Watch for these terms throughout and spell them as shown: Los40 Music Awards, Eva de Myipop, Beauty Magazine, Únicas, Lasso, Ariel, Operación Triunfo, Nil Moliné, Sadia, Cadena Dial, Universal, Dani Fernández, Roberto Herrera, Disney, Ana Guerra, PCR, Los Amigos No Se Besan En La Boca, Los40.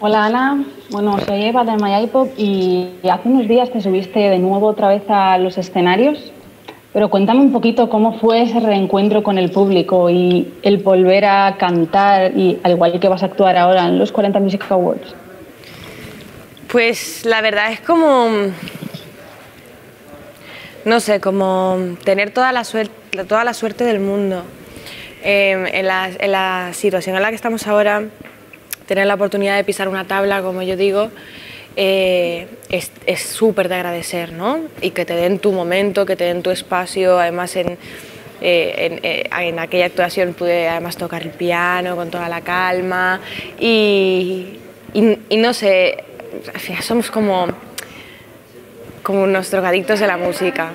Hola Ana, bueno, soy Eva de Myipop y hace unos días te subiste de nuevo otra vez a los escenarios, pero cuéntame un poquito cómo fue ese reencuentro con el público y el volver a cantar, y al igual que vas a actuar ahora en los 40 Music Awards. Pues la verdad es como, no sé, como tener toda la suerte del mundo. En la situación en la que estamos ahora, tener la oportunidad de pisar una tabla, como yo digo, es súper de agradecer, ¿no? Y que te den tu momento, que te den tu espacio. Además, en aquella actuación pude además tocar el piano con toda la calma y no sé, al final somos como unos drogadictos de la música.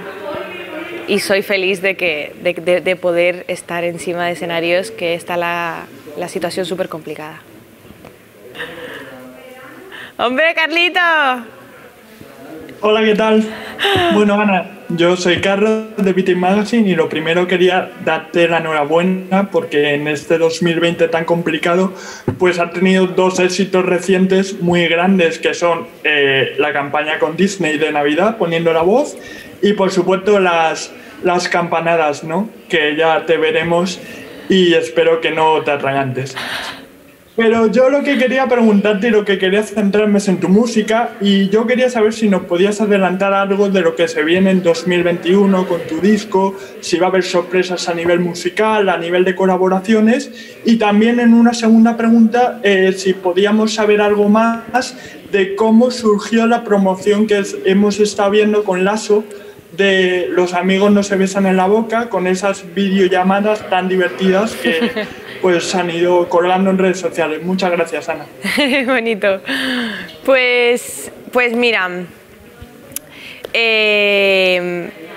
Y soy feliz de poder estar encima de escenarios, que está la situación súper complicada. ¡Hombre, Carlito! Hola, ¿qué tal? Bueno, Ana, yo soy Carlos de Beauty Magazine y lo primero quería darte la enhorabuena porque en este 2020 tan complicado pues has tenido dos éxitos recientes muy grandes, que son la campaña con Disney de Navidad, poniendo la voz, y por supuesto las campanadas, ¿no? Que ya te veremos y espero que no te atragantes. Pero yo lo que quería preguntarte y lo que quería centrarme es en tu música, y yo quería saber si nos podías adelantar algo de lo que se viene en 2021 con tu disco, si va a haber sorpresas a nivel musical, a nivel de colaboraciones, y también en una segunda pregunta si podíamos saber algo más de cómo surgió la promoción que hemos estado viendo con Lasso de Los Amigos No Se Besan En La Boca, con esas videollamadas tan divertidas que pues han ido colgando en redes sociales. Muchas gracias, Ana. Bonito. Pues mira,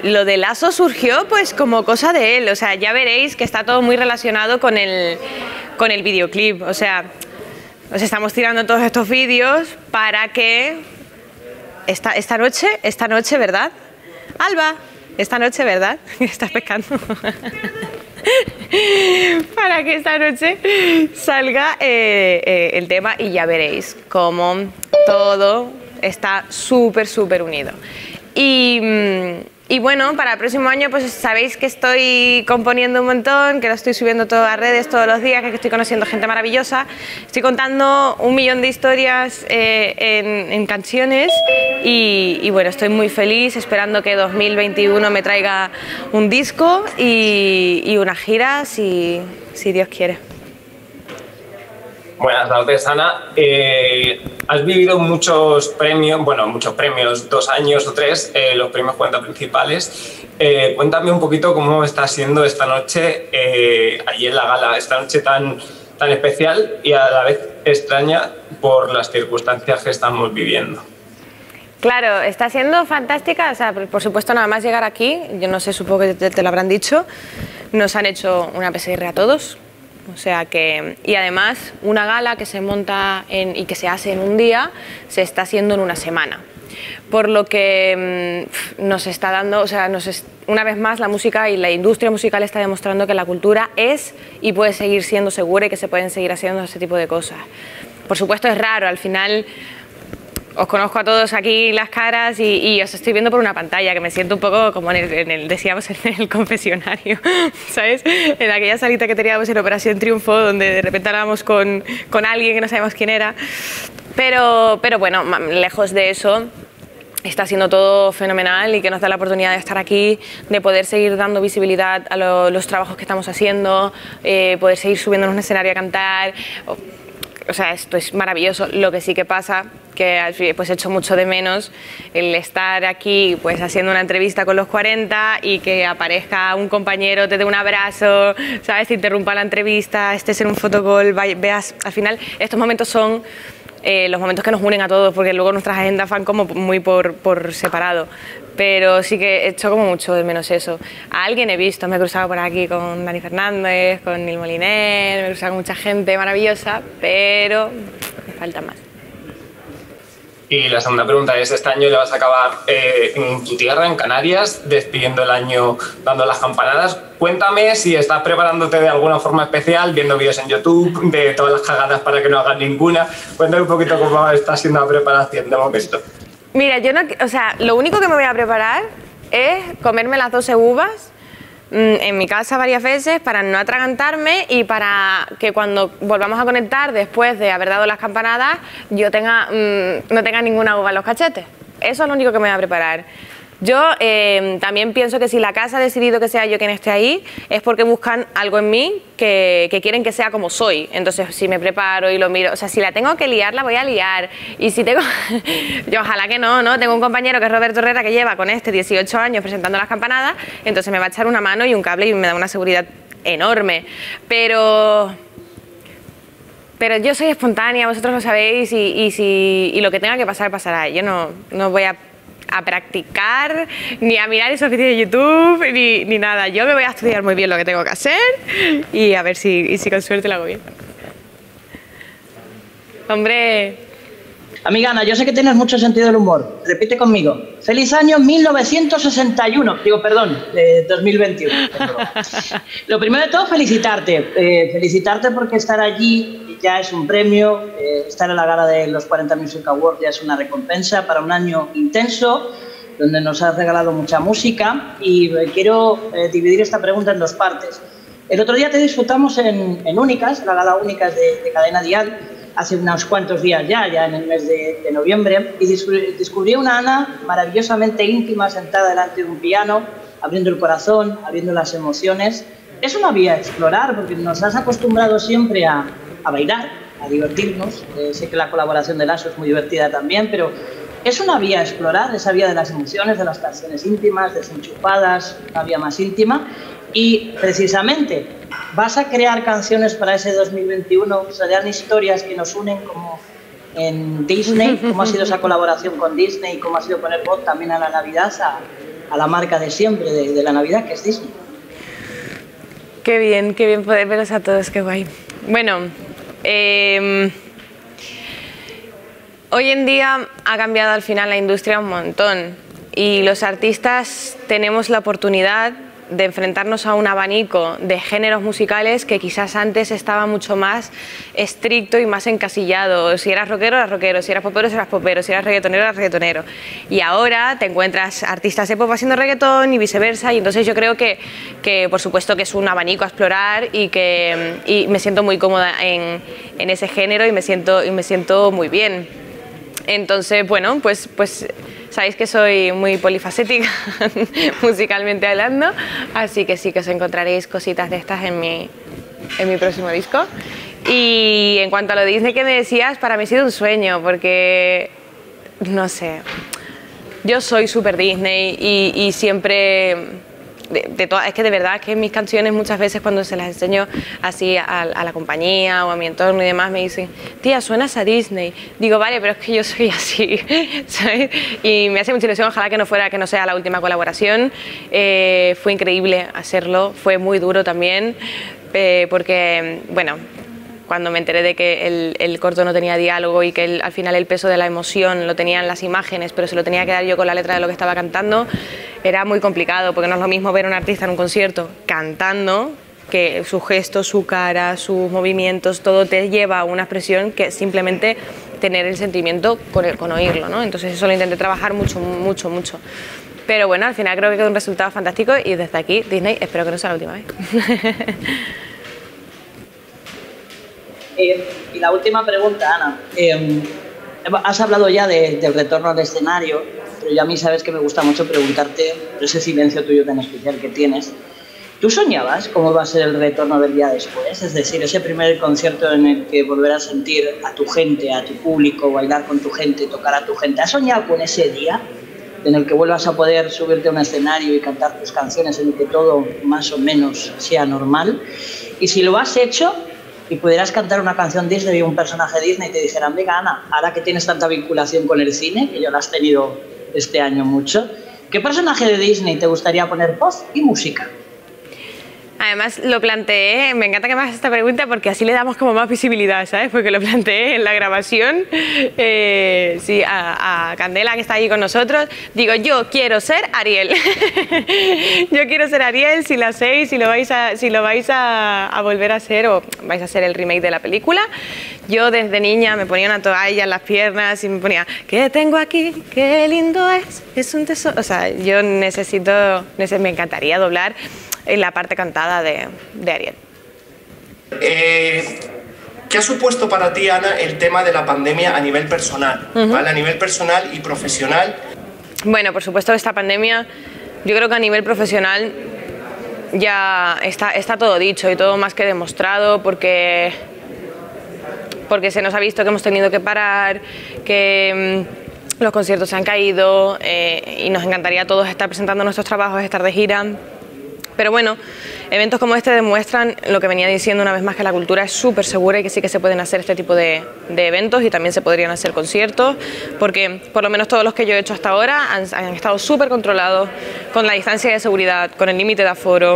lo de Lasso surgió pues como cosa de él. O sea, ya veréis que está todo muy relacionado con el videoclip. O sea, os estamos tirando todos estos vídeos para que esta noche, ¿verdad? Alba, esta noche, ¿verdad? Estás pescando. Para que esta noche salga el tema, y ya veréis cómo todo está súper, súper unido. Y bueno, para el próximo año pues sabéis que estoy componiendo un montón, que lo estoy subiendo todo a redes todos los días, que estoy conociendo gente maravillosa. Estoy contando 1 millón de historias en canciones y bueno, estoy muy feliz esperando que 2021 me traiga un disco y una gira si Dios quiere. Buenas tardes, Ana. Has vivido muchos premios, 2 años o 3, los premios cuenta principales. Cuéntame un poquito cómo está siendo esta noche allí en la gala, esta noche tan especial y a la vez extraña por las circunstancias que estamos viviendo. Claro, está siendo fantástica. O sea, por supuesto, nada más llegar aquí, yo no sé, supongo que te lo habrán dicho, nos han hecho una PCR a todos. O sea que, y además una gala que se monta y que se hace en un día, se está haciendo en una semana. Por lo que nos está dando, o sea, una vez más la música y la industria musical está demostrando que la cultura es y puede seguir siendo segura y que se pueden seguir haciendo ese tipo de cosas. Por supuesto es raro, al final os conozco a todos aquí las caras y os estoy viendo por una pantalla, que me siento un poco como decíamos, en el confesionario, ¿sabes? En aquella salita que teníamos en Operación Triunfo, donde de repente hablábamos con alguien que no sabemos quién era. Pero bueno, lejos de eso, está siendo todo fenomenal y que nos da la oportunidad de estar aquí, de poder seguir dando visibilidad a los trabajos que estamos haciendo, poder seguir subiendo en un escenario a cantar. O sea, esto es maravilloso. Lo que sí que pasa, que pues echo mucho de menos el estar aquí pues haciendo una entrevista con Los 40 y que aparezca un compañero, te dé un abrazo, ¿sabes? Te interrumpa la entrevista, estés en un fotocall, veas. Al final, estos momentos son los momentos que nos unen a todos, porque luego nuestras agendas van como muy por separado. Pero sí que echo como mucho de menos eso. A alguien he visto, me he cruzado por aquí con Dani Fernández, con Nil Moliné, me he cruzado con mucha gente maravillosa, pero me falta más. Y la segunda pregunta es, ¿este año le vas a acabar en tu tierra, en Canarias, despidiendo el año dando las campanadas? Cuéntame si estás preparándote de alguna forma especial, viendo vídeos en YouTube, de todas las cagadas para que no hagas ninguna. Cuéntame un poquito cómo está siendo la preparación de momento. Mira, yo no, o sea, lo único que me voy a preparar es comerme las 12 uvas en mi casa varias veces para no atragantarme y para que cuando volvamos a conectar después de haber dado las campanadas yo tenga, no tenga ninguna uva en los cachetes. Eso es lo único que me voy a preparar. Yo también pienso que si la casa ha decidido que sea yo quien esté ahí es porque buscan algo en mí que quieren que sea como soy. Entonces si me preparo y lo miro, o sea, si la tengo que liar la voy a liar. Y si tengo, yo ojalá que no, ¿no? Tengo un compañero que es Roberto Herrera que lleva con 18 años presentando las campanadas, entonces me va a echar una mano y un cable y me da una seguridad enorme. Pero yo soy espontánea, vosotros lo sabéis y lo que tenga que pasar, pasará. Yo no voy a practicar, ni a mirar esos vídeos de YouTube, ni nada. Yo me voy a estudiar muy bien lo que tengo que hacer y a ver si con suerte lo hago bien. Hombre. Amiga Ana, yo sé que tienes mucho sentido del humor. Repite conmigo. Feliz año 1961. Digo, perdón, 2021. Lo primero de todo, felicitarte. Felicitarte porque estar allí ya es un premio. Estar en la gala de los 40 Music Awards ya es una recompensa para un año intenso, donde nos has regalado mucha música. Y quiero dividir esta pregunta en dos partes. El otro día te disfrutamos en Únicas, en la gala Únicas de Cadena Dial, hace unos cuantos días ya en el mes de noviembre, y descubrí una Ana maravillosamente íntima, sentada delante de un piano, abriendo el corazón, abriendo las emociones. Eso no había a explorar, porque nos has acostumbrado siempre a bailar, a divertirnos. Sé que la colaboración de Lasso es muy divertida también, pero es una vía a explorar, esa vía de las emociones, de las canciones íntimas, desenchufadas, una vía más íntima. Y precisamente vas a crear canciones para ese 2021, serán historias que nos unen como en Disney, cómo ha sido esa colaboración con Disney, cómo ha sido poner voz también a la Navidad, a la marca de siempre de la Navidad, que es Disney. Qué bien poder veros a todos, qué guay. Bueno, hoy en día ha cambiado al final la industria un montón y los artistas tenemos la oportunidad de enfrentarnos a un abanico de géneros musicales que quizás antes estaba mucho más estricto y más encasillado. Si eras rockero, eras rockero. Si eras popero, eras popero. Si eras reggaetonero, eras reggaetonero. Y ahora te encuentras artistas de pop haciendo reggaetón y viceversa. Y entonces yo creo que por supuesto que es un abanico a explorar y me siento muy cómoda en ese género y me siento muy bien. Entonces, bueno, pues sabéis que soy muy polifacética musicalmente hablando, así que sí que os encontraréis cositas de estas en mi próximo disco. Y en cuanto a lo de Disney que me decías, para mí ha sido un sueño porque, no sé, yo soy súper Disney y siempre, es que de verdad que mis canciones muchas veces cuando se las enseño así a la compañía o a mi entorno y demás me dicen, tía, suenas a Disney. Digo, vale, pero es que yo soy así, ¿sabes? Y me hace mucha ilusión, ojalá que no sea la última colaboración. Fue increíble hacerlo, fue muy duro también, porque, bueno, cuando me enteré de que el corto no tenía diálogo y que al final el peso de la emoción lo tenían las imágenes, pero se lo tenía que dar yo con la letra de lo que estaba cantando, era muy complicado, porque no es lo mismo ver a un artista en un concierto cantando, que su gesto, su cara, sus movimientos, todo te lleva a una expresión, que simplemente tener el sentimiento con oírlo, ¿no? Entonces eso lo intenté trabajar mucho, mucho, mucho. Pero bueno, al final creo que quedó un resultado fantástico y desde aquí, Disney, espero que no sea la última vez. Y la última pregunta, Ana. Has hablado ya del retorno al escenario, pero ya a mí sabes que me gusta mucho preguntarte por ese silencio tuyo tan especial que tienes. ¿Tú soñabas cómo va a ser el retorno del día después? Es decir, ese primer concierto en el que volverás a sentir a tu gente, a tu público, bailar con tu gente, tocar a tu gente. ¿Has soñado con ese día en el que vuelvas a poder subirte a un escenario y cantar tus canciones, en el que todo más o menos sea normal? Y si lo has hecho y pudieras cantar una canción Disney y un personaje Disney y te dijeran, venga Ana, ahora que tienes tanta vinculación con el cine, que yo la has tenido este año mucho, ¿qué personaje de Disney te gustaría poner voz y música? Además lo planteé, me encanta que me hagas esta pregunta porque así le damos como más visibilidad, ¿sabes? Porque lo planteé en la grabación, sí, a Candela, que está ahí con nosotros. Digo, yo quiero ser Ariel. Yo quiero ser Ariel, si la hacéis, si lo vais a volver a hacer o vais a hacer el remake de la película. Yo desde niña me ponía una toalla en las piernas y me ponía, ¿qué tengo aquí? Qué lindo es un tesoro. O sea, yo necesito, me encantaría doblar en la parte cantada de Ariel. ¿Qué ha supuesto para ti, Ana, el tema de la pandemia a nivel personal? ¿Vale? A nivel personal y profesional. Bueno, por supuesto, esta pandemia, yo creo que a nivel profesional ya está todo dicho y todo más que demostrado, porque se nos ha visto que hemos tenido que parar, que los conciertos se han caído, y nos encantaría a todos estar presentando nuestros trabajos, estar de gira. Pero bueno, eventos como este demuestran lo que venía diciendo una vez más, que la cultura es súper segura y que sí que se pueden hacer este tipo de eventos, y también se podrían hacer conciertos, porque por lo menos todos los que yo he hecho hasta ahora han estado súper controlados, con la distancia de seguridad, con el límite de aforo.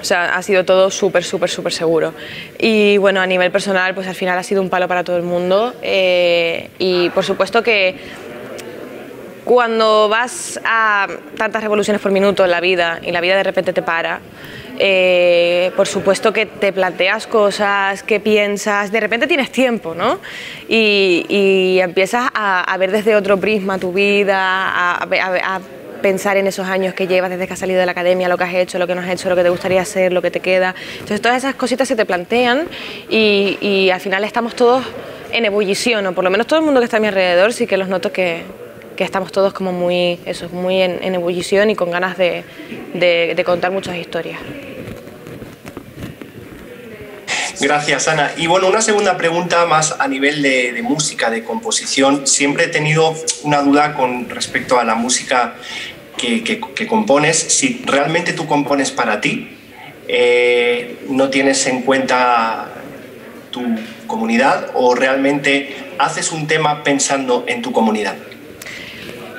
O sea, ha sido todo súper seguro. Y bueno, a nivel personal, pues al final ha sido un palo para todo el mundo, y por supuesto que cuando vas a tantas revoluciones por minuto en la vida y la vida de repente te para, por supuesto que te planteas cosas, que piensas, de repente tienes tiempo, ¿no? Y empiezas a ver desde otro prisma tu vida, a pensar en esos años que llevas desde que has salido de la academia, lo que has hecho, lo que no has hecho, lo que te gustaría hacer, lo que te queda. Entonces todas esas cositas se te plantean y al final estamos todos en ebullición, o por lo menos todo el mundo que está a mi alrededor sí que los noto que estamos todos como muy en ebullición y con ganas de contar muchas historias. Gracias, Ana. Y bueno, una segunda pregunta más a nivel de música, de composición. Siempre he tenido una duda con respecto a la música que compones. Si realmente tú compones para ti, no tienes en cuenta tu comunidad, o realmente haces un tema pensando en tu comunidad.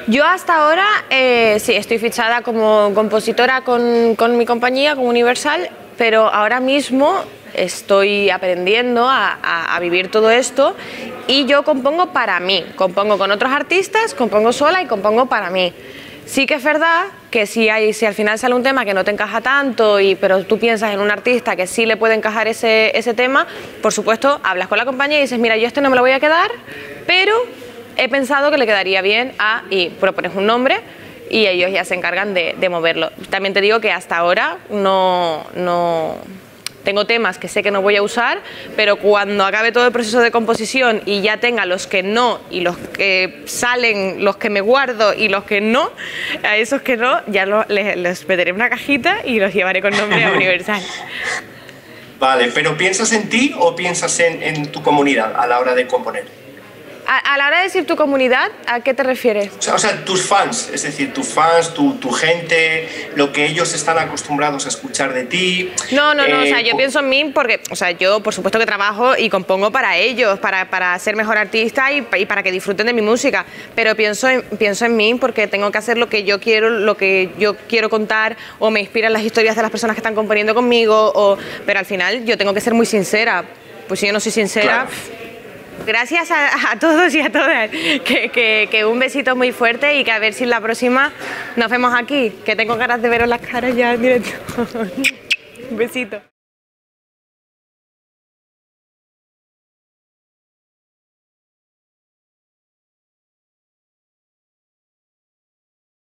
Yo hasta ahora, sí, estoy fichada como compositora con mi compañía, con Universal, pero ahora mismo estoy aprendiendo a vivir todo esto, y yo compongo para mí, compongo con otros artistas, compongo sola y compongo para mí. Sí que es verdad que si al final sale un tema que no te encaja tanto, pero tú piensas en un artista que sí le puede encajar ese tema, por supuesto, hablas con la compañía y dices, mira, yo este no me lo voy a quedar, pero he pensado que le quedaría bien a... y propones un nombre y ellos ya se encargan de moverlo. También te digo que hasta ahora no tengo temas que sé que no voy a usar, pero cuando acabe todo el proceso de composición y ya tenga los que no y los que salen, los que me guardo y los que no, a esos que no, ya les meteré en una cajita y los llevaré con nombre a Universal. Vale, pero ¿piensas en ti o piensas en tu comunidad a la hora de componer? A la hora de decir tu comunidad, ¿a qué te refieres? O sea, tus fans, es decir, tus fans, tu gente, lo que ellos están acostumbrados a escuchar de ti. No, o sea, yo pienso en mí porque, o sea, yo por supuesto que trabajo y compongo para ellos, para ser mejor artista y para que disfruten de mi música, pero pienso en mí porque tengo que hacer lo que yo quiero contar, o me inspiran las historias de las personas que están componiendo conmigo, pero al final yo tengo que ser muy sincera. Pues si yo no soy sincera... Claro. Gracias a todos y a todas, que un besito muy fuerte y que a ver si la próxima nos vemos aquí, que tengo ganas de veros las caras ya en directo. Un besito.